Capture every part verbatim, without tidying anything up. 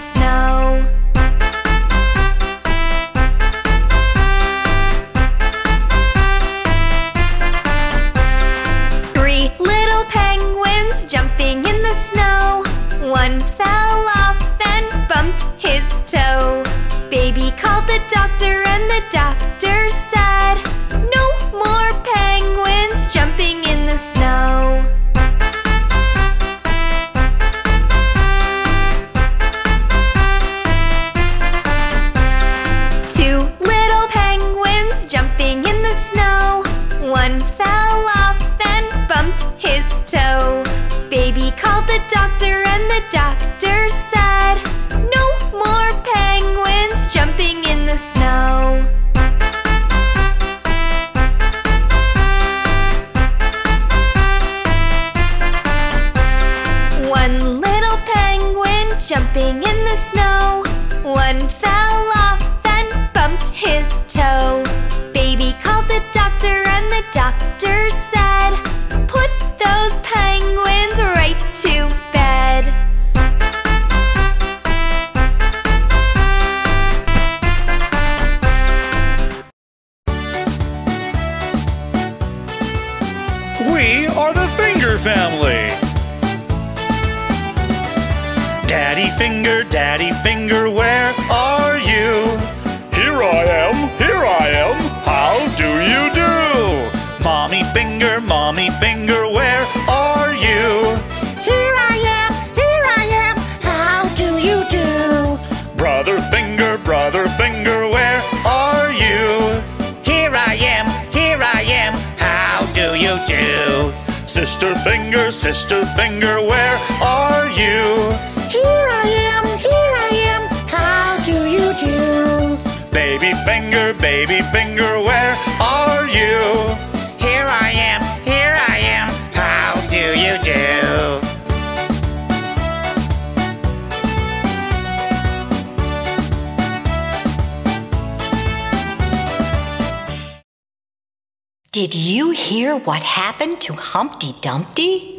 snow. Three little penguins jumping in the snow. One fell off and bumped his toe. Baby called the doctor and the doctor said, no more penguins jumping in the snow. Two little penguins jumping in the snow. One fell off and bumped his toe. Baby called the doctor and the doctor said, no more penguins jumping in the snow. One little penguin jumping in the snow. One fell off and bumped his toe. Baby called the doctor and the doctor said, put those penguins right to bed. We are the Finger Family. Daddy Finger, Daddy Finger, where are you? Here I am, here I am, how do you do? Mommy Finger, Mommy Finger, where are you? Here I am, here I am, how do you do? Brother Finger, Brother Finger, where are you? Here I am, here I am, how do you do? Sister Finger, Sister Finger, where are you? Here I am, here I am, how do you do? Baby Finger, Baby Finger, where are you? Here I am, here I am, how do you do? Did you hear what happened to Humpty Dumpty?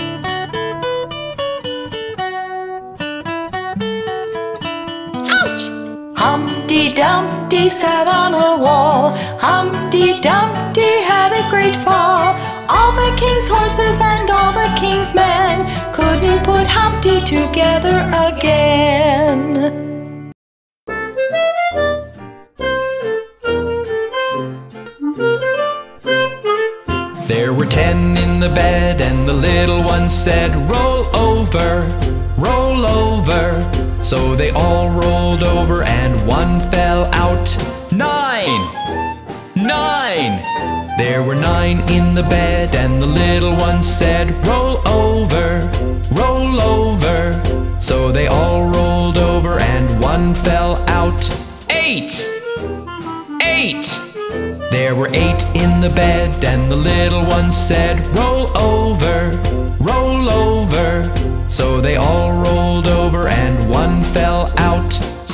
Humpty Dumpty sat on a wall. Humpty Dumpty had a great fall. All the king's horses and all the king's men couldn't put Humpty together again. There were ten in the bed, and the little one said, roll over, roll over. So they all rolled over and one fell out. Nine! Nine! There were nine in the bed and the little one said, roll over, roll over. So they all rolled over and one fell out. Eight! Eight! There were eight in the bed and the little one said, roll over, roll over. So they all rolled over and one fell out.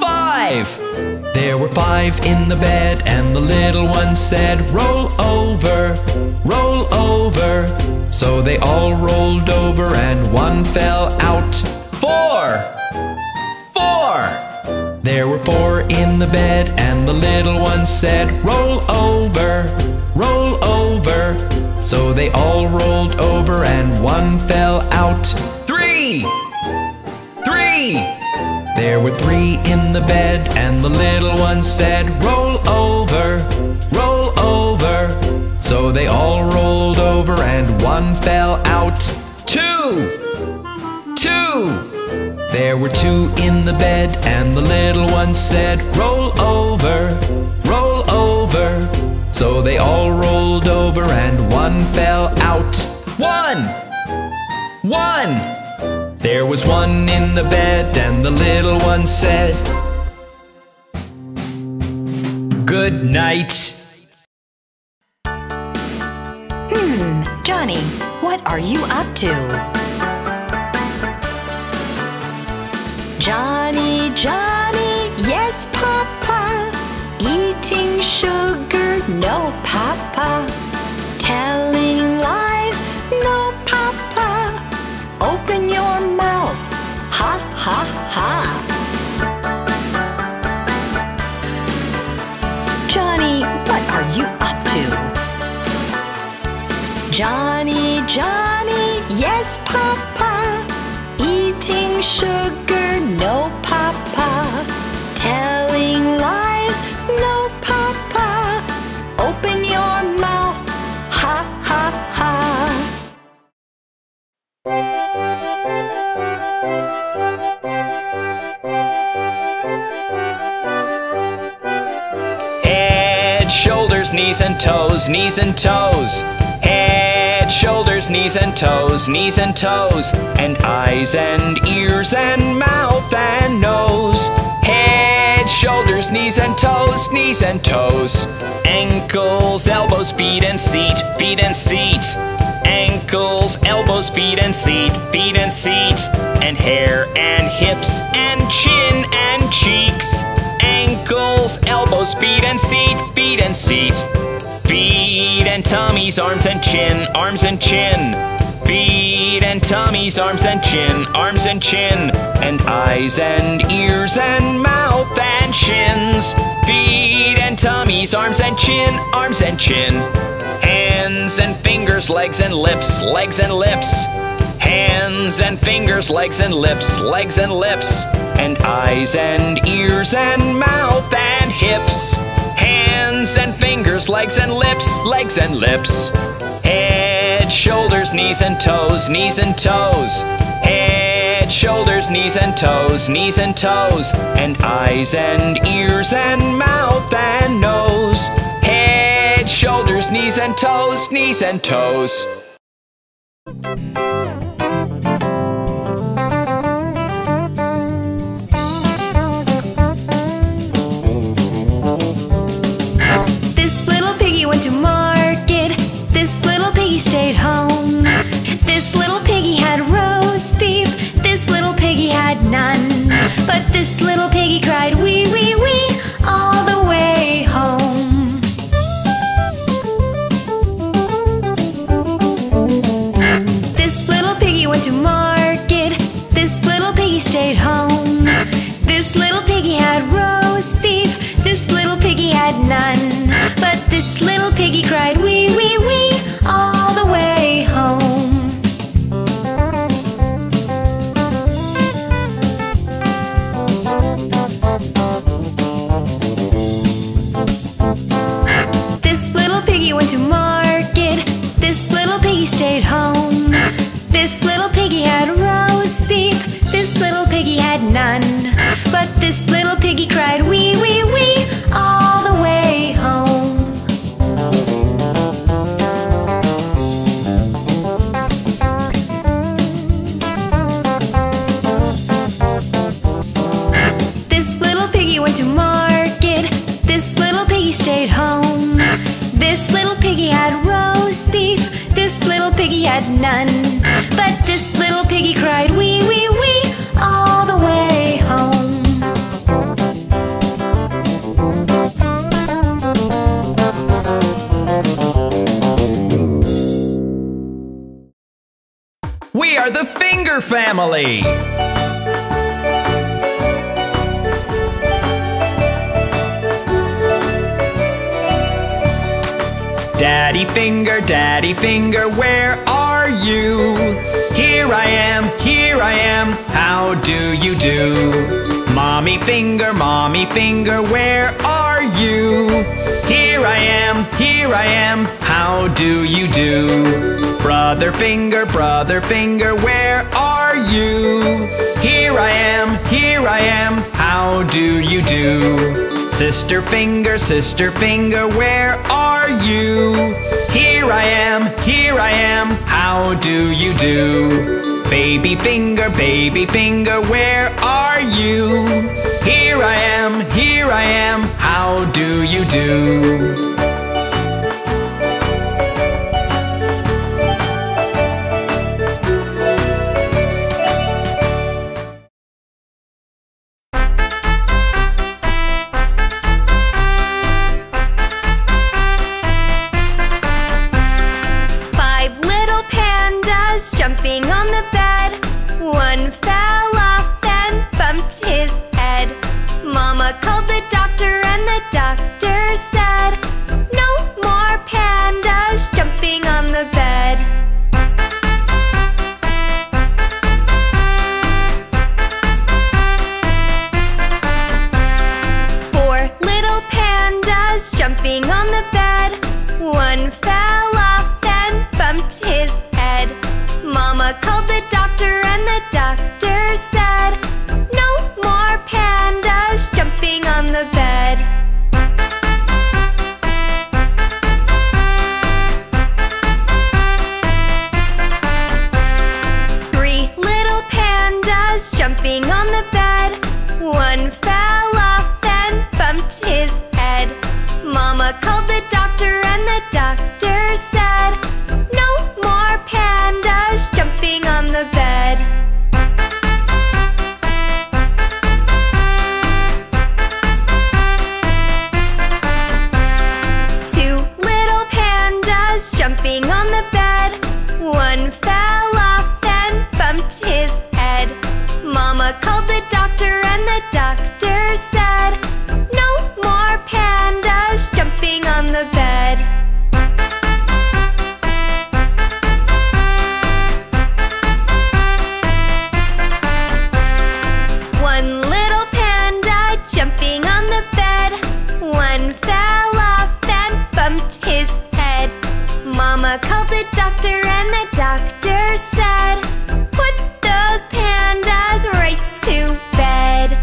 Five! There were five in the bed and the little one said, roll over, roll over. So they all rolled over and one fell out. Four! Four! There were four in the bed and the little one said, roll over, roll over. So they all rolled over and one fell out. Three! Three! There were three in the bed, and the little one said, roll over, roll over. So they all rolled over, and one fell out. Two! Two! There were two in the bed, and the little one said, roll over, roll over. So they all rolled over, and one fell out. One! One! There was one in the bed, and the little one said, good night. Hmm, Johnny, what are you up to? Johnny, Johnny, yes, Papa. Eating sugar, no, Papa. Telling lies, no, Papa. Open your mouth, ha, ha, ha. Johnny, what are you up to? Johnny, Johnny, yes, Papa. Eating sugar, no, Papa. Telling lies, no, Papa. Open your mouth, ha, ha, ha. Head, shoulders, knees and toes, knees and toes. Head, shoulders, knees and toes, knees and toes. And eyes and ears and mouth and nose. Head, shoulders, knees and toes, knees and toes. Ankles, elbows, feet and seat, feet and seat. Ankles, elbows, feet and seat, feet and seat. And hair and hips and chin and cheeks. Ankles, elbows, feet and seat, feet and seat. Feet and tummies, arms and chin, arms and chin. Feet and tummies, arms and chin, arms and chin. And eyes and ears and mouth and shins. Feet and tummies, arms and chin, arms and chin. Hands and fingers, legs and lips, legs and lips. Hands and fingers, legs and lips, legs and lips. And eyes and ears and mouth and hips. Hands and fingers, legs and lips, legs and lips. Head, shoulders, knees and toes, knees and toes. Head, shoulders, knees and toes, knees and toes. And eyes and ears and mouth and nose. Head, shoulders, knees and toes, knees and toes. This little piggy went to market. This little piggy stayed home. This little piggy had roast beef. This little piggy had none. But this little piggy cried wee, wee, wee all the way home. Went to market. This little piggy stayed home. This little piggy had roast beef. This little piggy had none. But this little piggy cried wee, wee, wee all the way home. This little piggy went to market. This little piggy stayed home. This little piggy had roast beef. This little piggy had none. But this little piggy cried wee, wee, wee all the way home. This little piggy went to market. This little piggy stayed home. This little piggy had roast beef. This little piggy had none. But this little piggy cried wee, wee, wee all the way home. We are the Finger Family! Daddy Finger, Daddy Finger, where are you? Here I am, here I am, how do you do? finger, mommy finger, where are you? Here I am, here I am, how do you do? Brother finger, brother finger, where are you? Here I am, here I am, how do you do? Sister finger, sister finger, where are you? Here I am, here I am, how do you do? Baby finger, baby finger, where are you? Here I am, here I am, how do you do? Jumping on the bed, one fell off and bumped his head. Mama called the doctor and the doctor said, no more pandas jumping on the bed. Four little pandas jumping on the bed, one fell off and bumped his head. Mama called the doctor and the doctor said, no more pandas jumping on the bed. Three little pandas jumping on the bed, one fell off and bumped his head. Mama called the doctor and the doctor said, no more pandas jumping on the bed. Two little pandas jumping on the bed, one fell off and bumped his head. Mama called the doctor and the doctor said, no more pandas jumping on the bed. Jumping on the bed, one fell off and bumped his head. Mama called the doctor and the doctor said, put those pandas right to bed.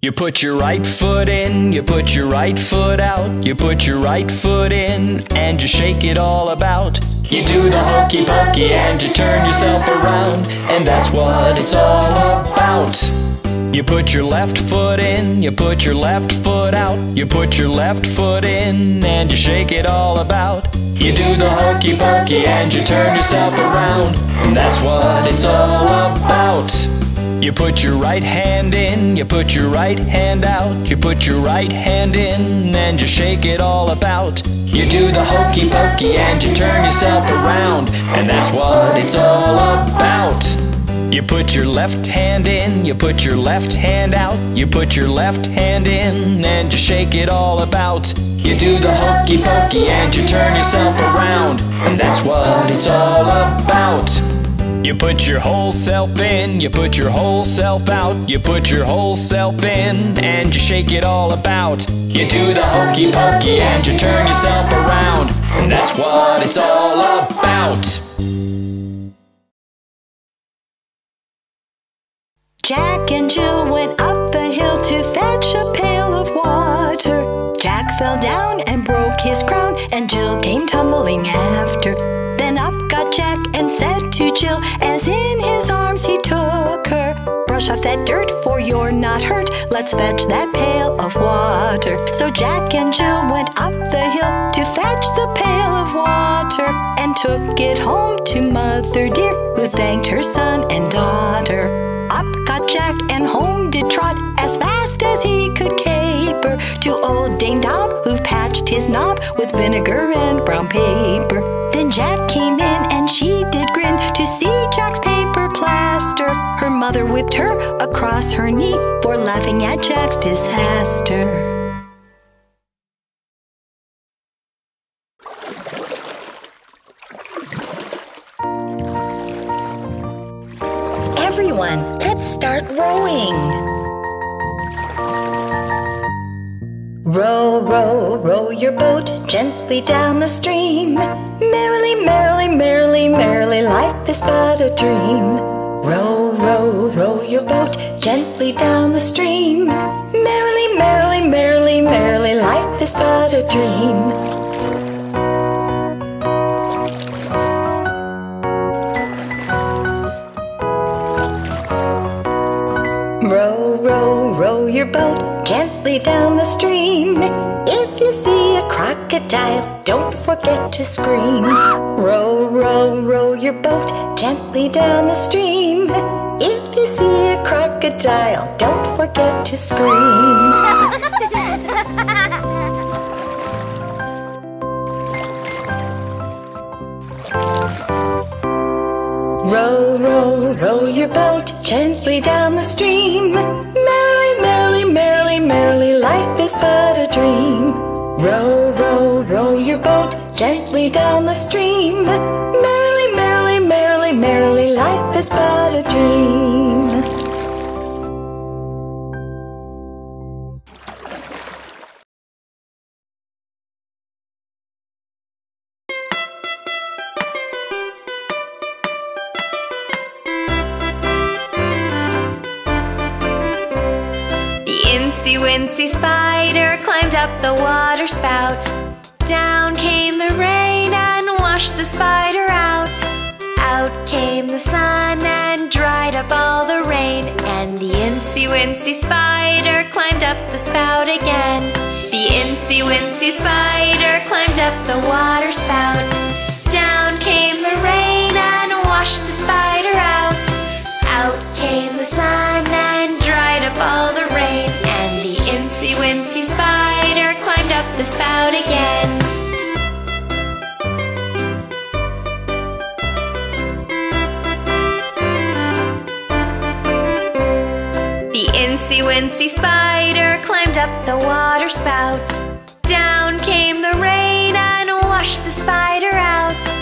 You put your right foot in, you put your right foot out, you put your right foot in, and you shake it all about. You do the hokey pokey and you turn yourself around, and that's what it's all about. You put your left foot in, you put your left foot out, you put your left foot in, and you shake it all about. You do the hokey pokey and you turn yourself around, and that's what it's all about. You put your right hand in, you put your right hand out, you put your right hand in, and you shake it all about. You do the hokey pokey and you turn yourself around, and that's what it's all about. You put your left hand in, you put your left hand out, you put your left hand in, and you shake it all about. You do the hokey pokey and you turn yourself around, and that's what it's all about. You put your whole self in, you put your whole self out, you put your whole self in, and you shake it all about. You do the hokey pokey and you turn yourself around, and that's what it's all about. Jack and Jill went up the hill to fetch a pail of water. Jack fell down and broke his crown, and Jill came tumbling after. Then up got Jack and said to Jill, as in his arms he took her, brush off that dirt for you're not hurt, let's fetch that pail of water. So Jack and Jill went up the hill to fetch the pail of water, and took it home to Mother Dear, who thanked her son and daughter. Up got Jack and home did trot, as fast as he could caper, to old Dame Dob, who patched his knob with vinegar and brown paper. Then Jack came in and she did grin to see Jack's paper plaster. Her mother mother whipped her across her knee for laughing at Jack's disaster. Everyone, let's start rowing! Row, row, row your boat gently down the stream. Merrily, merrily, merrily, merrily, life is but a dream. Row, row, row your boat gently down the stream. Merrily, merrily, merrily, merrily, life is but a dream. Row your boat gently down the stream. If you see a crocodile, don't forget to scream. Row, row, row your boat gently down the stream. If you see a crocodile, don't forget to scream. Row, row, row your boat gently down the stream. Merrily, merrily, merrily, life is but a dream. Row, row, row your boat gently down the stream. Merrily, merrily, merrily, merrily, life is but a dream. Wincy spider climbed up the water spout. Down came the rain and washed the spider out. Out came the sun and dried up all the rain. And the incy wincy spider climbed up the spout again. The incy wincy spider climbed up the water spout. Down came the rain and washed the spider out. Out came the sun and dried up all the rain. The incy wincy spider climbed up the spout again. The incy wincy spider climbed up the water spout. Down came the rain and washed the spider out.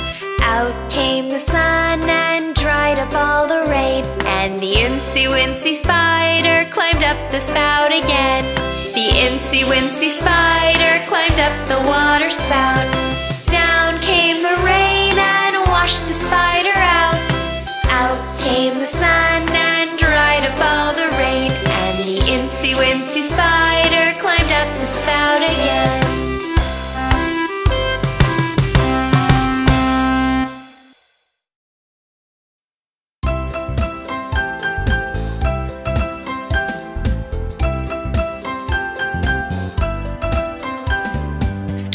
Out came the sun and dried up all the rain. And the incy wincy spider climbed up the spout again. The incy wincy spider climbed up the water spout. Down came the rain and washed the spider out. Out came the sun and dried up all the rain. And the incy wincy spider climbed up the spout again.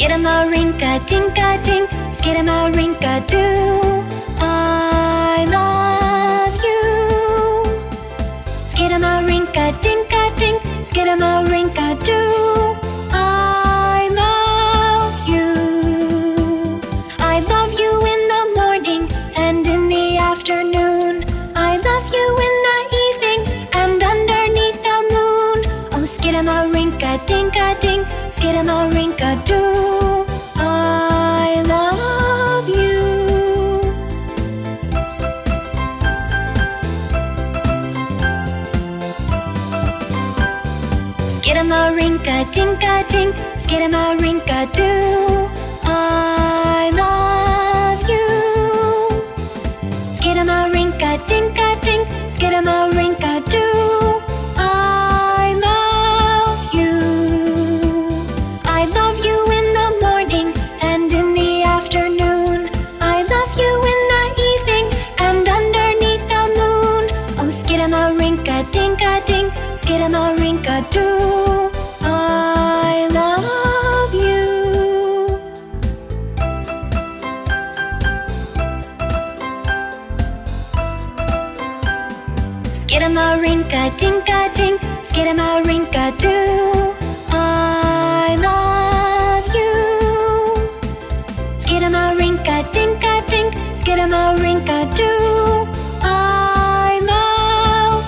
Skidamarinka-dinka-dink, skidamarinka-doo, I love you. Skidamarinka-dinka-dink, skidamarinka-doo, I love you. I love you in the morning and in the afternoon. I love you in the evening and underneath the moon. Oh, skidamarinka-dinka-dink, skidamarinka-doo, I love you. Skidamarinka-dinka-dink, skidamarinka-doo, I love you. Skidamarinka-dinka-dink, skidamarinka-doo, I love you. I love you in the morning and in the afternoon. I love you in the evening and underneath the moon. Oh, skidamarinka-dinka-dink, skidamarinka-doo, I love you. Skidamarinka-dinka-dink, skidamarinka-doo, I love you. Skidamarinka-dinka-dink, skidamarinka-doo, I love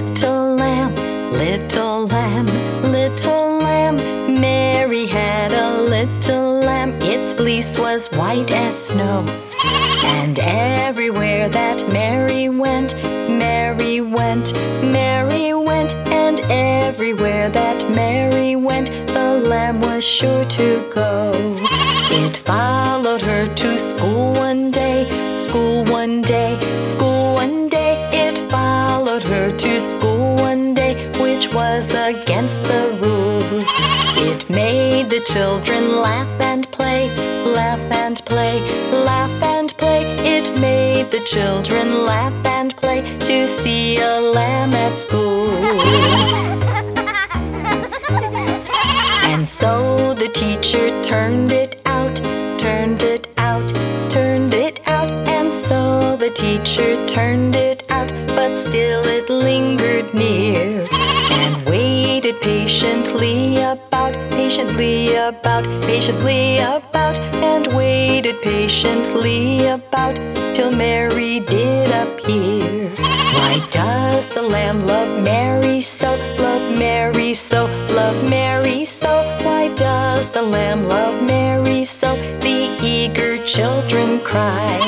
Little lamb, little lamb, little lamb, Mary had a little lamb. Its fleece was white as snow, and everywhere that Mary went, Mary went, Mary went, and everywhere that Mary went, the lamb was sure to go. It followed her to school one day, school one day, school one day. It followed her to school one day, which was against the rule. It made the children laugh and play, laugh and play, laugh and play. It made the children laugh and play to see a lamb at school. And so the teacher turned it out, turned it out, turned it out. And so the teacher turned it out, but still it lingered near, and waited patiently about, patiently about, patiently about, and waited patiently about, till Mary did appear. Why does the lamb love Mary so, love Mary so, love Mary so? Why does the lamb love Mary so? The eager children cry.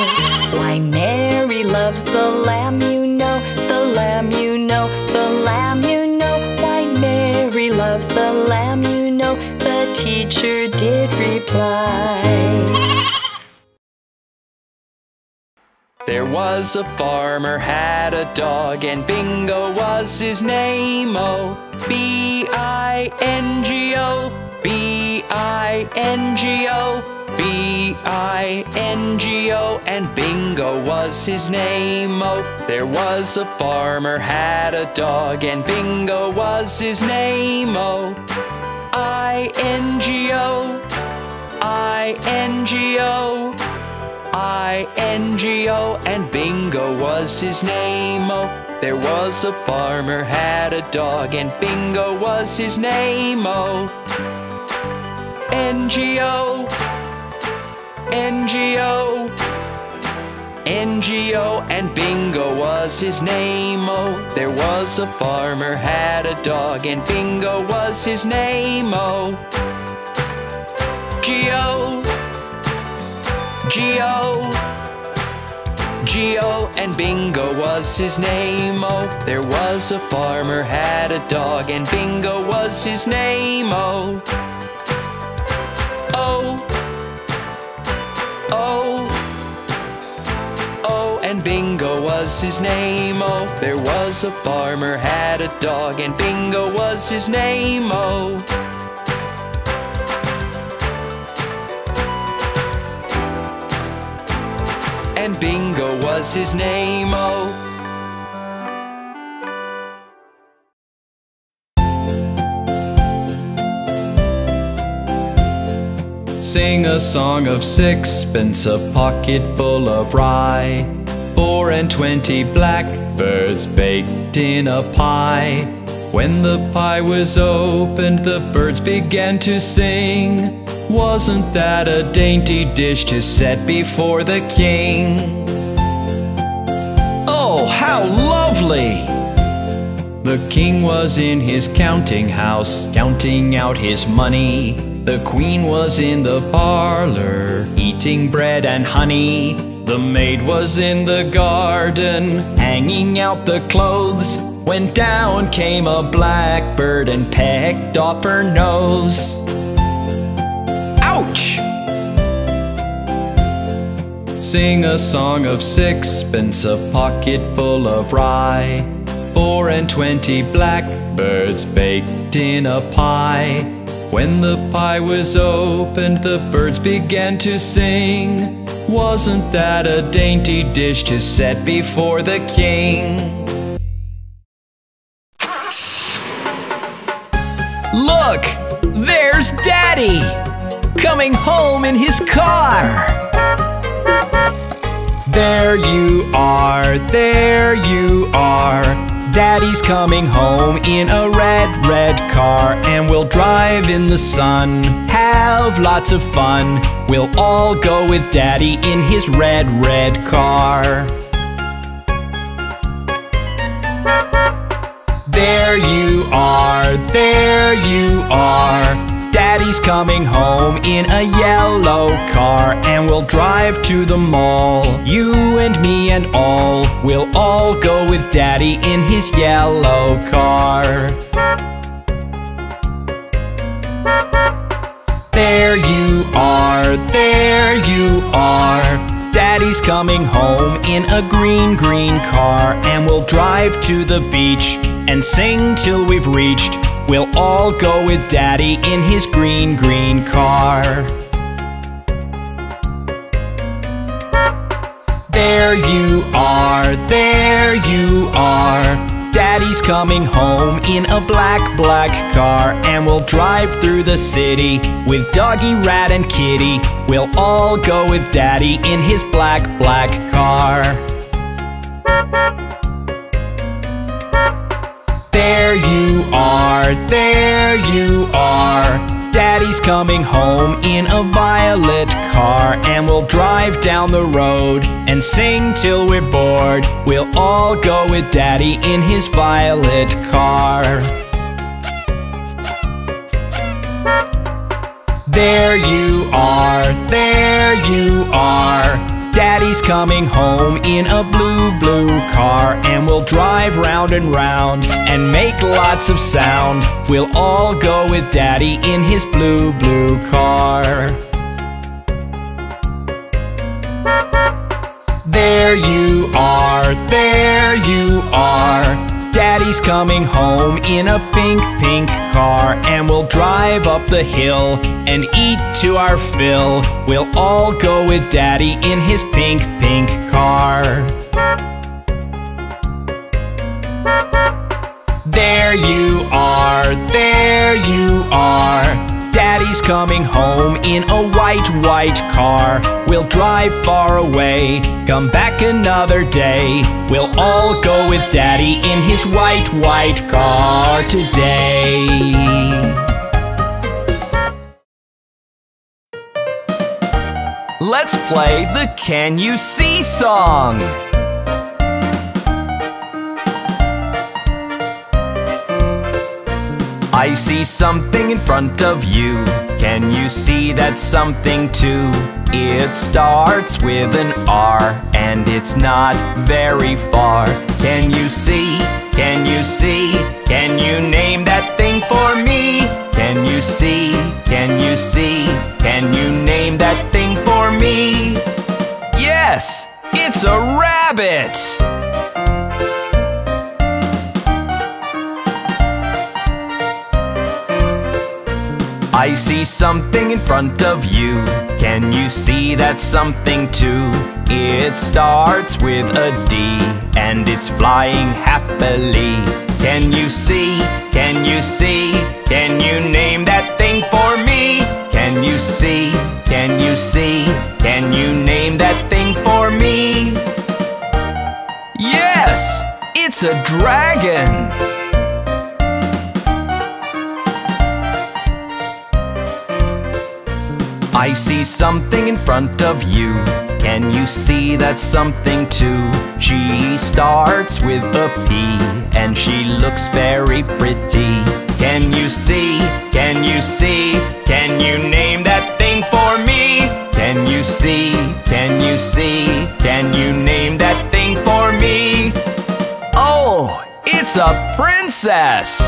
Why Mary loves the lamb, you know, the lamb, you know, the lamb, you know. Why Mary loves the lamb, you know, the teacher did reply. There was a farmer had a dog, and Bingo was his name-o. B I N G O, B I N G O, B I N G O, and Bingo was his name-o. There was a farmer had a dog, and Bingo was his name-o. I N G O, I N G O, I N G O, and Bingo was his name-o. There was a farmer had a dog, and Bingo was his name-o. N G O, N G O, N G O, and Bingo was his name-o. There was a farmer had a dog, and Bingo was his name-o. G O, G O, G O, and Bingo was his name-o. There was a farmer had a dog, and Bingo was his name-o. O, O, O, and Bingo was his name-o. There was a farmer had a dog, and Bingo was his name-o. And Bingo was his name-o. Sing a song of sixpence, a pocket full of rye, Four and twenty blackbirds baked in a pie. When the pie was opened, the birds began to sing. Wasn't that a dainty dish to set before the king? Oh, how lovely! The king was in his counting house, counting out his money. The queen was in the parlor, eating bread and honey. The maid was in the garden, hanging out the clothes, when down came a blackbird and pecked off her nose. Ouch! Sing a song of sixpence, a pocket full of rye, Four and twenty blackbirds baked in a pie. When the pie was opened, the birds began to sing. Wasn't that a dainty dish to set before the king? Look! There's Daddy! Coming home in his car. There you are, there you are. Daddy's coming home in a red, red car, and we'll drive in the sun, have lots of fun. We'll all go with Daddy in his red, red car. There you are, there you are. Daddy's coming home in a yellow car, and we'll drive to the mall. You and me and all, we'll all go with Daddy in his yellow car. There you are, there you are. Daddy's coming home in a green, green car, and we'll drive to the beach and sing till we've reached. We'll all go with Daddy in his green, green car. There you are, there you are. Daddy's coming home in a black, black car, and we'll drive through the city with Doggy, Rat, and Kitty. We'll all go with Daddy in his black, black car. There you are, there you are. Daddy's coming home in a violet car, and we'll drive down the road and sing till we're bored. We'll all go with Daddy in his violet car. There you are, there you are. Daddy's coming home in a blue, blue car, and we'll drive round and round and make lots of sound. We'll all go with Daddy in his blue, blue car. There you are, there you are. Daddy's coming home in a pink, pink car, and we'll drive up the hill and eat to our fill. We'll all go with Daddy in his pink, pink car. There you are, there you are. Daddy's coming home in a white, white car. We'll drive far away, come back another day. We'll all go with Daddy in his white, white car today. Let's play the Can You See song. I see something in front of you. Can you see that something too? It starts with an R and it's not very far. Can you see? Can you see? Can you name that thing for me? Can you see? Can you see? Can you name that thing for me? Yes, it's a rabbit! I see something in front of you. Can you see that something too? It starts with a D and it's flying happily. Can you see? Can you see? Can you name that thing for me? Can you see? Can you see? Can you name that thing for me? Yes! It's a dragon! I see something in front of you. Can you see that something too? She starts with a P and she looks very pretty. Can you see? Can you see? Can you name that thing for me? Can you see? Can you see? Can you name that thing for me? Oh, it's a princess!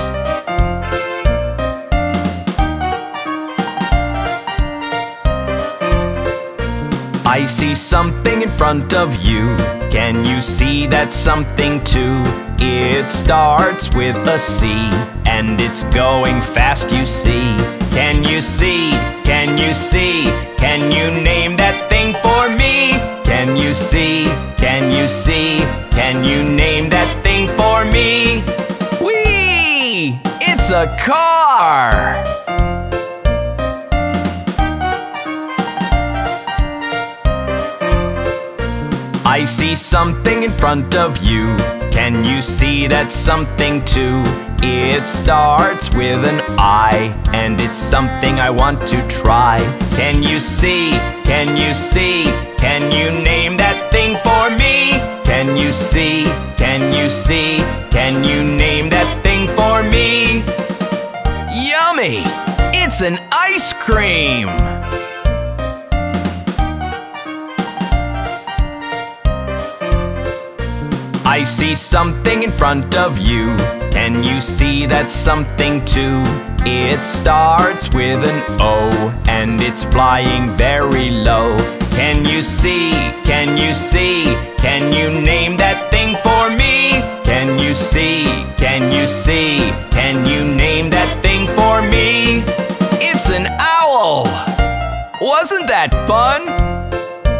I see something in front of you. Can you see that something too? It starts with a C and it's going fast, you see. Can you see? Can you see? Can you name that thing for me? Can you see? Can you see? Can you name that thing for me? Whee! It's a car! I see something in front of you. Can you see that something too? It starts with an I and it's something I want to try. Can you see? Can you see? Can you name that thing for me? Can you see? Can you see? Can you name that thing Yummy! It's an ice cream! I see something in front of you. Can you see that something too? It starts with an O and it's flying very low. Can you see? Can you see? Can you name that thing for me? Can you see? Can you see? Can you name that thing for me? It's an owl! Wasn't that fun?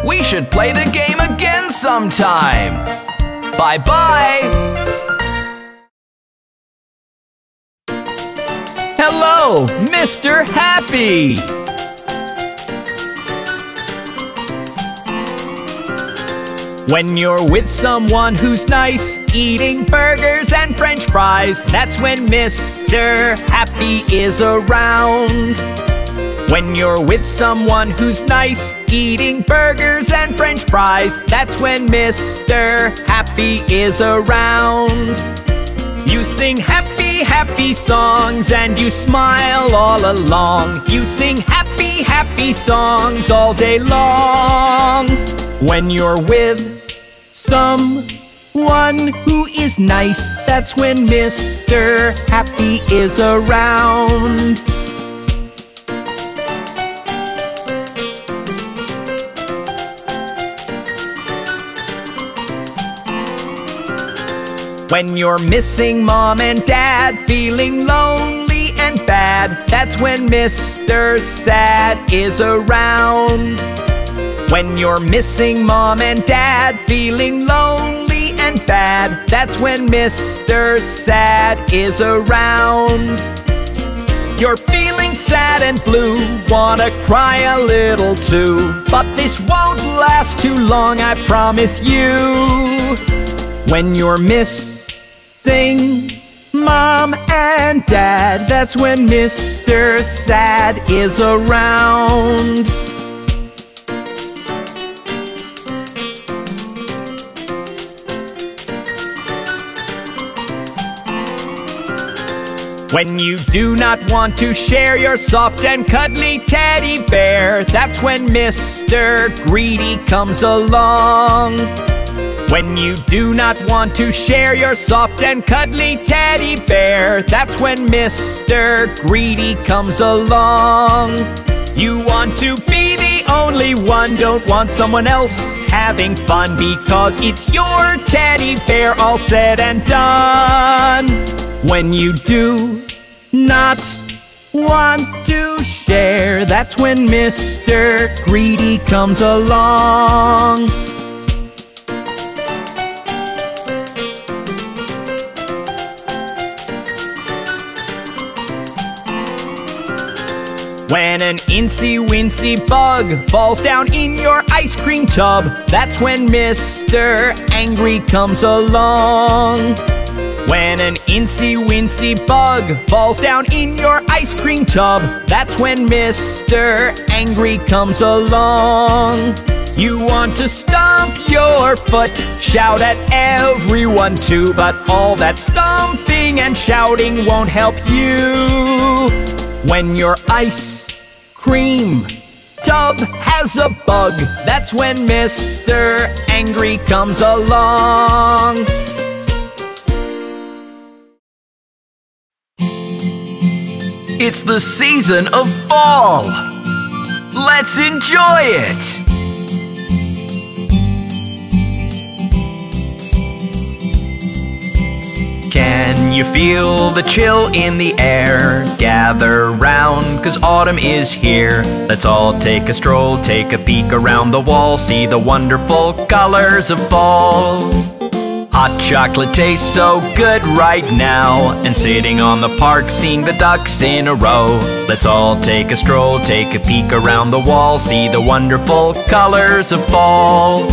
We should play the game again sometime! Bye-bye! Hello, Mister Happy! When you're with someone who's nice, eating burgers and French fries, that's when Mister Happy is around. When you're with someone who's nice, eating burgers and French fries, that's when Mister Happy is around. You sing happy, happy songs and you smile all along. You sing happy, happy songs all day long. When you're with someone who is nice, that's when Mister Happy is around. When you're missing mom and dad, feeling lonely and bad, that's when Mister Sad is around. When you're missing mom and dad, feeling lonely and bad, that's when Mister Sad is around. You're feeling sad and blue, wanna cry a little too, but this won't last too long, I promise you. When you're missing Sing, mom and dad, that's when Mister Sad is around. When you do not want to share your soft and cuddly teddy bear, that's when Mister Greedy comes along. When you do not want to share your soft and cuddly teddy bear, that's when Mister Greedy comes along. You want to be the only one, don't want someone else having fun, because it's your teddy bear all said and done. When you do not want to share, that's when Mister Greedy comes along. When an incy-wincy bug falls down in your ice cream tub, that's when Mister Angry comes along. When an incy-wincy bug falls down in your ice cream tub, that's when Mister Angry comes along. You want to stomp your foot, shout at everyone too, but all that stomping and shouting won't help you. When your ice cream tub has a bug, that's when Mister Angry comes along. It's the season of fall. Let's enjoy it. Can you feel the chill in the air? Gather round, cause autumn is here. Let's all take a stroll, take a peek around the wall, see the wonderful colors of fall. Hot chocolate tastes so good right now, and sitting on the park, seeing the ducks in a row. Let's all take a stroll, take a peek around the wall, see the wonderful colors of fall.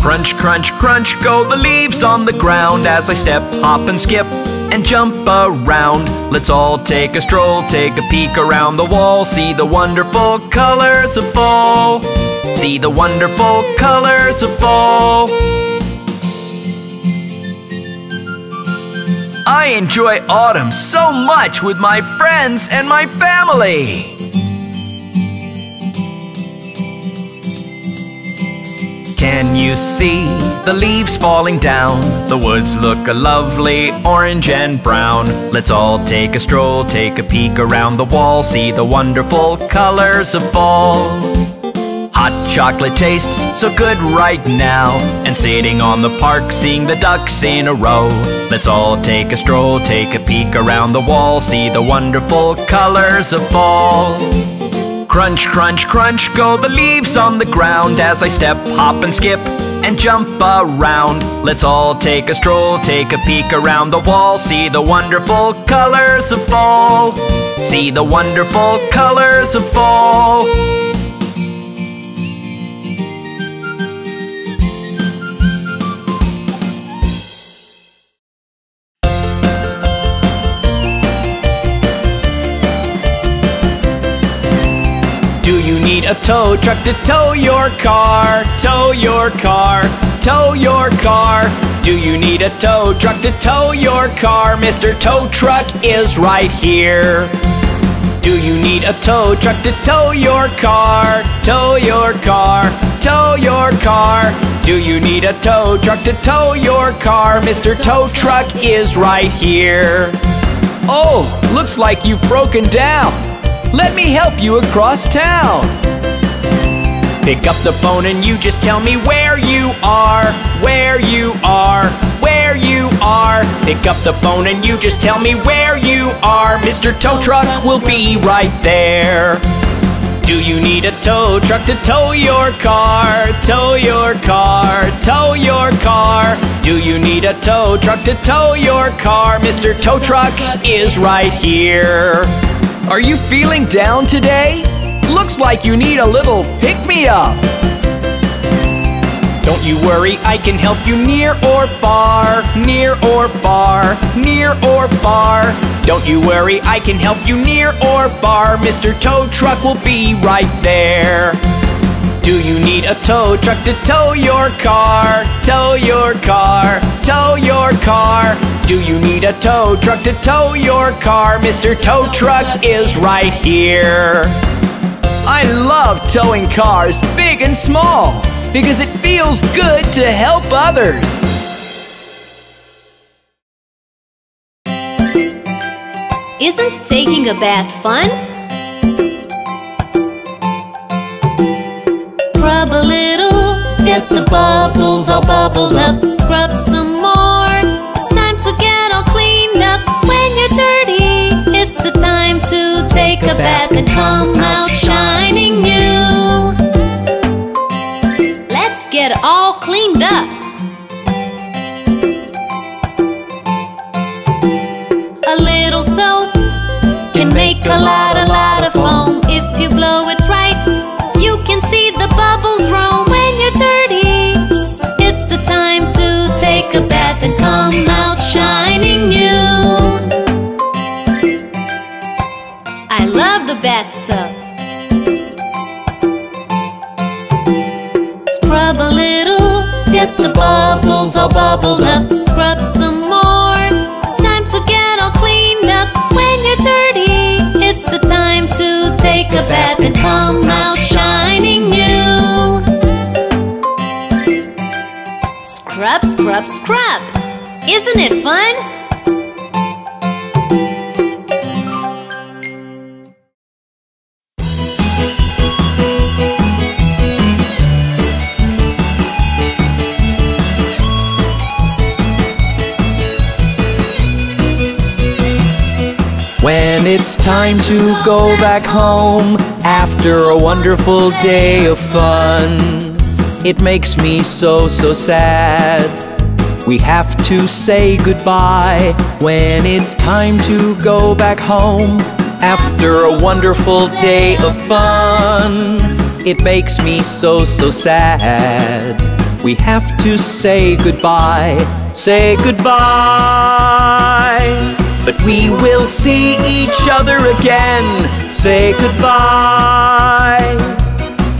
Crunch, crunch, crunch, go the leaves on the ground as I step, hop and skip and jump around. Let's all take a stroll, take a peek around the wall, see the wonderful colors of fall. See the wonderful colors of fall. I enjoy autumn so much with my friends and my family. Can you see the leaves falling down? The woods look a lovely orange and brown. Let's all take a stroll, take a peek around the wall, see the wonderful colors of fall. Hot chocolate tastes so good right now, and sitting on the park, seeing the ducks in a row. Let's all take a stroll, take a peek around the wall, see the wonderful colors of fall. Crunch, crunch, crunch, go the leaves on the ground as I step, hop and skip and jump around. Let's all take a stroll, take a peek around the wall, see the wonderful colors of fall. See the wonderful colors of fall. Do you need a tow truck to tow your car? Tow your car, tow your car. Do you need a tow truck to tow your car? Mister Tow Truck is right here. Do you need a tow truck to tow your car? Tow your car, tow your car. Do you need a tow truck to tow your car? Mister Tow Truck is right here. Oh, looks like you've broken down. Let me help you across town. Pick up the phone and you just tell me where you are, where you are, where you are. Pick up the phone and you just tell me where you are. Mister Tow Truck will be right there. Do you need a tow truck to tow your car? Tow your car, tow your car. Do you need a tow truck to tow your car? Mister Tow Truck is right here. Are you feeling down today? Looks like you need a little pick-me-up. Don't you worry, I can help you near or far, near or far, near or far. Don't you worry, I can help you near or far. Mister Tow Truck will be right there. Do you need a tow truck to tow your car? Tow your car, tow your car. Do you need a tow truck to tow your car? Mister Tow Truck is right here. I love towing cars, big and small, because it feels good to help others. Isn't taking a bath fun? Rub a little, get the bubbles all bubbled up. Rub some more, it's time to get all cleaned up. When you're dirty, it's the time to take a bath and come out shining new. Let's get all cleaned up. A little soap can make a lot, a lot of foam. If you blow it right, you can see the bubbles roam. When you're dirty, it's the time to take a bath and come out shining new. I love the bathtub. Scrub a little, get the bubbles all bubbled up. Scrub some more, it's time to get all cleaned up. When you're dirty, it's the time to take a bath and come out shining new. Scrub, scrub, scrub. Isn't it fun? When it's time to go back home after a wonderful day of fun, it makes me so, so sad. We have to say goodbye. When it's time to go back home after a wonderful day of fun, it makes me so, so sad. We have to say goodbye, say goodbye. But we will see each other again, say goodbye.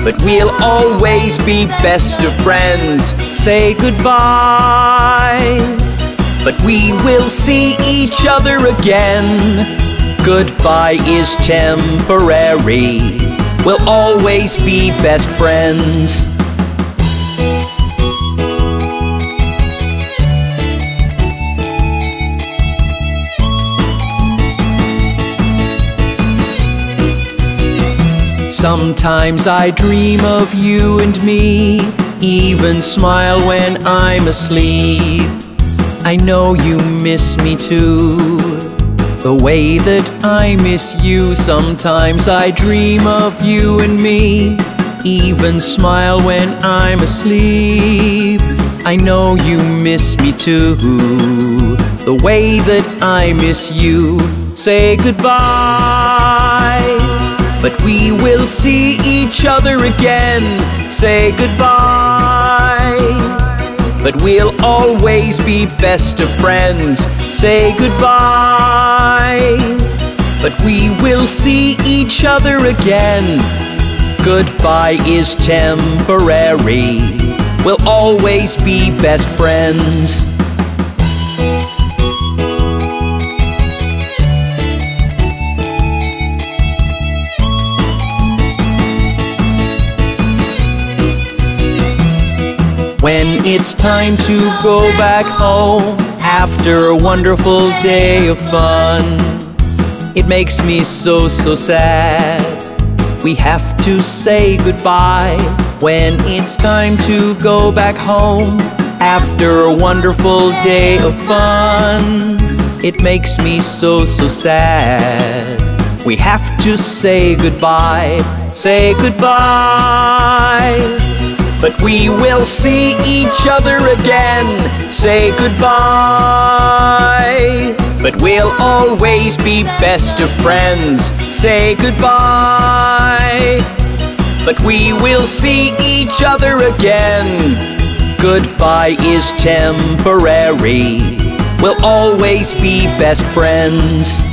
But we'll always be best of friends, say goodbye. but we will see each other again. Goodbye is temporary, we'll always be best friends. Sometimes I dream of you and me, even smile when I'm asleep. I know you miss me too, the way that I miss you. Sometimes I dream of you and me, even smile when I'm asleep. I know you miss me too, the way that I miss you. Say goodbye, but we will see each other again. Say goodbye, but we'll always be best of friends. Say goodbye, but we will see each other again. Goodbye is temporary, we'll always be best friends. When it's time to go back home after a wonderful day of fun, it makes me so, so sad. We have to say goodbye. When it's time to go back home after a wonderful day of fun, it makes me so, so sad. We have to say goodbye. Say goodbye, but we will see each other again. Say goodbye, but we'll always be best of friends. Say goodbye, but we will see each other again. Goodbye is temporary, we'll always be best friends.